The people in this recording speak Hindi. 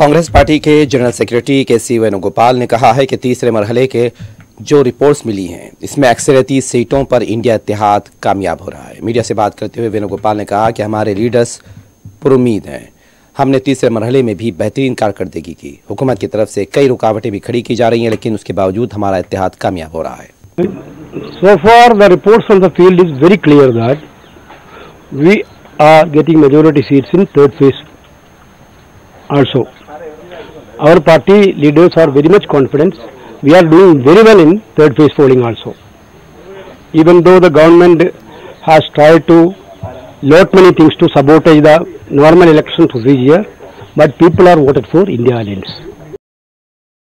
कांग्रेस पार्टी के general secretary K. C. Venugopal ने कहा है कि तीसरे मरहले के जो रिपोर्ट्स मिली हैं इसमें अक्सरती सीटों पर इंडिया इत्तेहाद कामयाब हो रहा है। मीडिया से बात करते हुए वेणुगोपाल ने कहा कि हमारे लीडर्स पुरुद हैं, हमने तीसरे मरहले में भी बेहतरीन कारकर्दगी की। हुकूमत की तरफ से कई रुकावटें भी खड़ी की जा रही हैं, लेकिन उसके बावजूद हमारा इत्तेहाद कामयाब हो रहा है। So far the reports from the field is very clear that we are getting majority seats in third phase also. Our party leaders are very much confident. We are doing very well in third phase polling also. Even though the government has tried to lot many things to sabotage the normal election procedure, but people are voted for India Alliance.